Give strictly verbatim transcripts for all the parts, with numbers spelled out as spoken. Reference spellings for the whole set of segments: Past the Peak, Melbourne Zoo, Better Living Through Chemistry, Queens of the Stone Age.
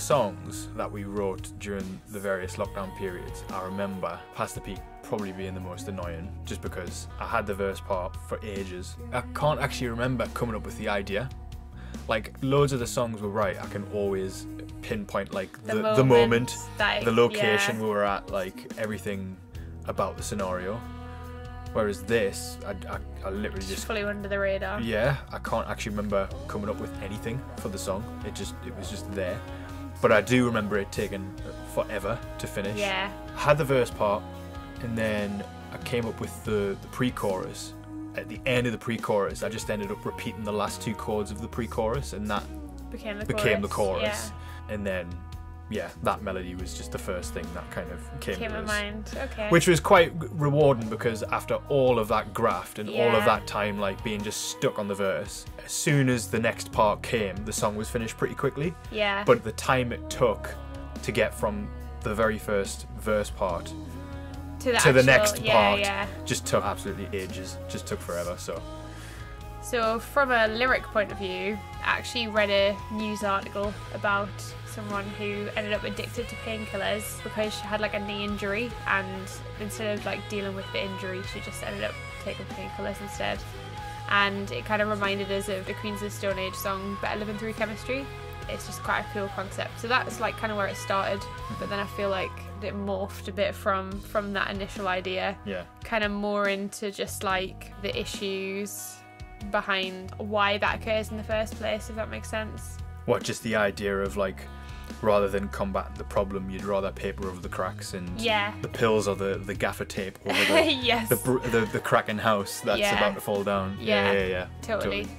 the songs that we wrote during the various lockdown periods, I remember Past the Peak probably being the most annoying, just because I had the verse part for ages. I can't actually remember coming up with the idea. Like, loads of the songs were right. I can always pinpoint like the, the moment, the, moment, that, the location yeah. we were at, like everything about the scenario. Whereas this, I, I, I literally just... fully under the radar. Yeah, I can't actually remember coming up with anything for the song. It just, it was just there. But I do remember it taking forever to finish. Yeah. I had the verse part, and then I came up with the, the pre-chorus. At the end of the pre-chorus, I just ended up repeating the last two chords of the pre-chorus, and that became the became chorus. The chorus. Yeah. And then... yeah, that melody was just the first thing that kind of came, came to in mind. Okay. Which was quite rewarding, because after all of that graft and yeah. all of that time, like being just stuck on the verse, as soon as the next part came, the song was finished pretty quickly. Yeah. But the time it took to get from the very first verse part to the, to actual, the next yeah, part yeah. just took absolutely ages. Just took forever. So. So from a lyric point of view, I actually read a news article about someone who ended up addicted to painkillers because she had like a knee injury, and instead of like dealing with the injury, she just ended up taking painkillers instead. And it kind of reminded us of the Queens of the Stone Age song Better Living Through Chemistry. It's just quite a cool concept. So that's like kind of where it started, but then I feel like it morphed a bit from from that initial idea, yeah, kind of more into just like the issues behind why that occurs in the first place, if that makes sense. What, just the idea of like, rather than combat the problem, you'd rather paper over the cracks, and yeah. the pills or the, the gaffer tape over the, yes. the, the, the cracking house that's yeah. about to fall down. Yeah, yeah, yeah. yeah. Totally. totally.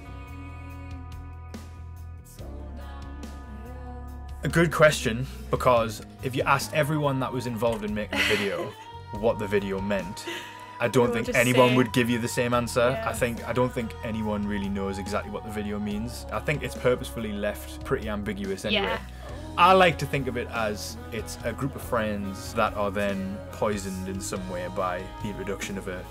A good question, because if you asked everyone that was involved in making the video what the video meant, I don't think anyone say. would give you the same answer. Yeah. I think I don't think anyone really knows exactly what the video means. I think it's purposefully left pretty ambiguous anyway. Yeah. I like to think of it as it's a group of friends that are then poisoned in some way by the introduction of a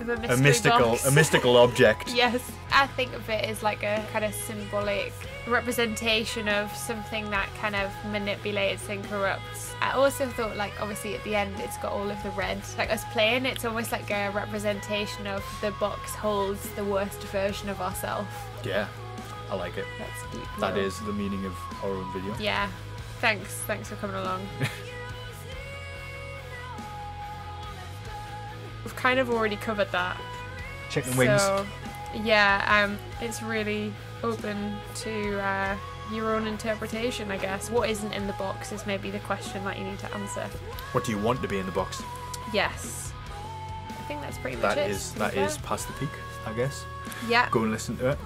of a, a mystical box. a mystical object. Yes, I think of it as like a kind of symbolic representation of something that kind of manipulates and corrupts. I also thought, like, obviously at the end it's got all of the red, like us playing, it's almost like a representation of the box holds the worst version of ourselves. Yeah, I like it. That's deep. That real. is the meaning of our own video. Yeah, thanks thanks for coming along. We've kind of already covered that. Chicken wings. So, yeah, um, it's really open to uh, your own interpretation, I guess. What isn't in the box is maybe the question that you need to answer. What do you want to be in the box? Yes. I think that's pretty much it. That is, that is Past the Peak, I guess. Yeah. Go and listen to it.